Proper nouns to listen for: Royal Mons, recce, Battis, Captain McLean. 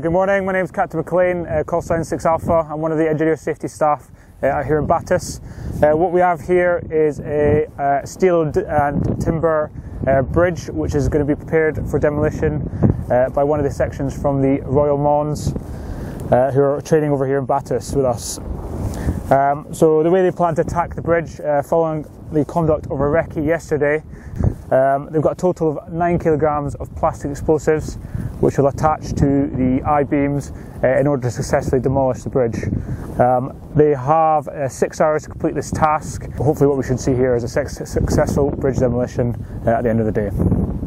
Good morning, my name is Captain McLean, call sign 6 Alpha. I'm one of the engineer safety staff out here in Battis. What we have here is a steel and timber bridge which is going to be prepared for demolition by one of the sections from the Royal Mons who are training over here in Battis with us. So the way they plan to attack the bridge following the conduct of a recce yesterday, they've got a total of 9 kilograms of plastic explosives which will attach to the I-beams in order to successfully demolish the bridge. They have 6 hours to complete this task. Hopefully what we should see here is a successful bridge demolition at the end of the day.